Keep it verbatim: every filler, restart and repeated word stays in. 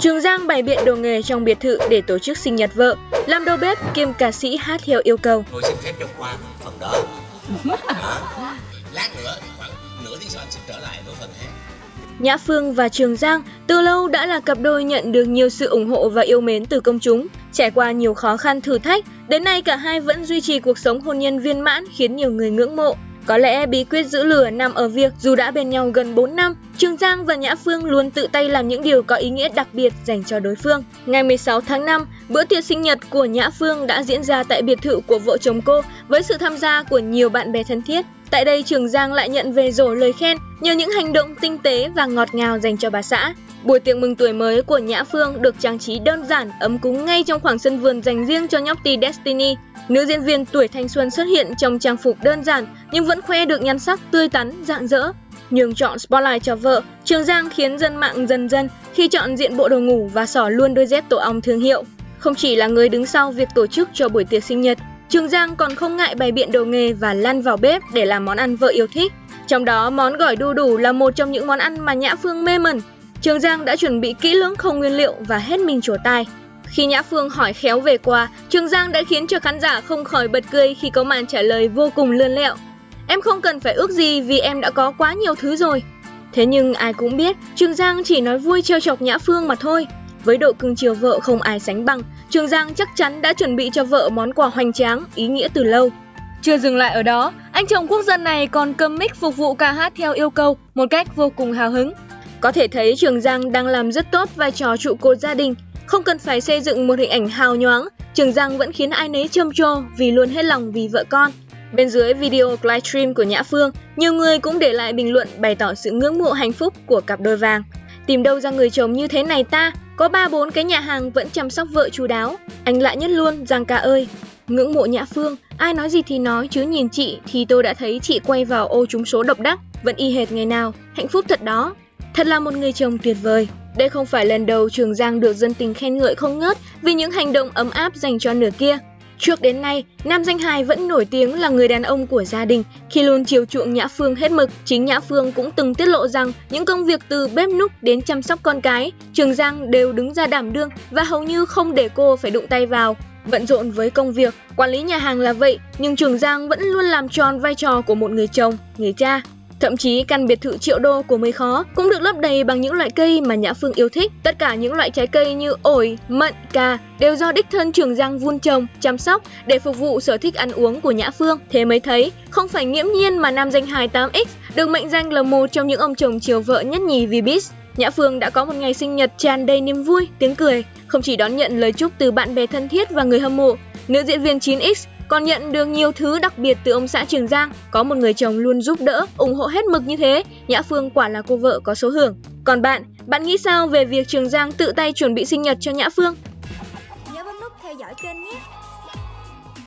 Trường Giang bày biện đồ nghề trong biệt thự để tổ chức sinh nhật vợ, làm đầu bếp kiêm ca sĩ hát theo yêu cầu. Tôi xin phép được qua phần đó. Lát nữa, khoảng nửa tiếng sau anh sẽ trở lại với phần hát. Nhã Phương và Trường Giang từ lâu đã là cặp đôi nhận được nhiều sự ủng hộ và yêu mến từ công chúng. Trải qua nhiều khó khăn thử thách, đến nay cả hai vẫn duy trì cuộc sống hôn nhân viên mãn khiến nhiều người ngưỡng mộ. Có lẽ bí quyết giữ lửa nằm ở việc dù đã bên nhau gần bốn năm, Trường Giang và Nhã Phương luôn tự tay làm những điều có ý nghĩa đặc biệt dành cho đối phương. Ngày mười sáu tháng năm, bữa tiệc sinh nhật của Nhã Phương đã diễn ra tại biệt thự của vợ chồng cô với sự tham gia của nhiều bạn bè thân thiết. Tại đây, Trường Giang lại nhận về rổ lời khen nhờ những hành động tinh tế và ngọt ngào dành cho bà xã. Buổi tiệc mừng tuổi mới của Nhã Phương được trang trí đơn giản, ấm cúng ngay trong khoảng sân vườn dành riêng cho nhóc tì Destiny. Nữ diễn viên tuổi thanh xuân xuất hiện trong trang phục đơn giản nhưng vẫn khoe được nhan sắc tươi tắn, rạng rỡ. Nhường chọn spotlight cho vợ, Trường Giang khiến dân mạng dần dần khi chọn diện bộ đồ ngủ và xỏ luôn đôi dép tổ ong thương hiệu. Không chỉ là người đứng sau việc tổ chức cho buổi tiệc sinh nhật, Trường Giang còn không ngại bày biện đồ nghề và lăn vào bếp để làm món ăn vợ yêu thích. Trong đó, món gỏi đu đủ là một trong những món ăn mà Nhã Phương mê mẩn. Trường Giang đã chuẩn bị kỹ lưỡng không nguyên liệu và hết mình trổ tài. Khi Nhã Phương hỏi khéo về quà, Trường Giang đã khiến cho khán giả không khỏi bật cười khi có màn trả lời vô cùng lươn lẹo. Em không cần phải ước gì vì em đã có quá nhiều thứ rồi. Thế nhưng ai cũng biết, Trường Giang chỉ nói vui trêu chọc Nhã Phương mà thôi. Với độ cưng chiều vợ không ai sánh bằng, Trường Giang chắc chắn đã chuẩn bị cho vợ món quà hoành tráng, ý nghĩa từ lâu. Chưa dừng lại ở đó, anh chồng quốc dân này còn cầm mic phục vụ ca hát theo yêu cầu một cách vô cùng hào hứng. Có thể thấy Trường Giang đang làm rất tốt vai trò trụ cột gia đình. Không cần phải xây dựng một hình ảnh hào nhoáng, Trường Giang vẫn khiến ai nấy trầm trồ vì luôn hết lòng vì vợ con. Bên dưới video livestream của Nhã Phương, nhiều người cũng để lại bình luận bày tỏ sự ngưỡng mộ hạnh phúc của cặp đôi vàng. Tìm đâu ra người chồng như thế này ta, có ba bốn cái nhà hàng vẫn chăm sóc vợ chu đáo. Anh lại nhất luôn, Giang ca ơi. Ngưỡng mộ Nhã Phương, ai nói gì thì nói chứ nhìn chị thì tôi đã thấy chị quay vào ô trúng số độc đắc, vẫn y hệt ngày nào, hạnh phúc thật đó. Thật là một người chồng tuyệt vời. Đây không phải lần đầu Trường Giang được dân tình khen ngợi không ngớt vì những hành động ấm áp dành cho nửa kia. Trước đến nay, nam danh hài vẫn nổi tiếng là người đàn ông của gia đình khi luôn chiều chuộng Nhã Phương hết mực. Chính Nhã Phương cũng từng tiết lộ rằng những công việc từ bếp núc đến chăm sóc con cái, Trường Giang đều đứng ra đảm đương và hầu như không để cô phải đụng tay vào. Bận rộn với công việc, quản lý nhà hàng là vậy, nhưng Trường Giang vẫn luôn làm tròn vai trò của một người chồng, người cha. Thậm chí căn biệt thự triệu đô của Mười Khó cũng được lấp đầy bằng những loại cây mà Nhã Phương yêu thích. Tất cả những loại trái cây như ổi, mận, cà đều do đích thân Trường Giang vun trồng, chăm sóc để phục vụ sở thích ăn uống của Nhã Phương. Thế mới thấy, không phải nghiễm nhiên mà nam danh hài tám ích được mệnh danh là một trong những ông chồng chiều vợ nhất nhì Vbiz. Nhã Phương đã có một ngày sinh nhật tràn đầy niềm vui, tiếng cười. Không chỉ đón nhận lời chúc từ bạn bè thân thiết và người hâm mộ, nữ diễn viên chín ích còn nhận được nhiều thứ đặc biệt từ ông xã Trường Giang. Có một người chồng luôn giúp đỡ, ủng hộ hết mực như thế, Nhã Phương quả là cô vợ có số hưởng. Còn bạn, bạn nghĩ sao về việc Trường Giang tự tay chuẩn bị sinh nhật cho Nhã Phương? Nhớ bấm nút theo dõi kênh nhé!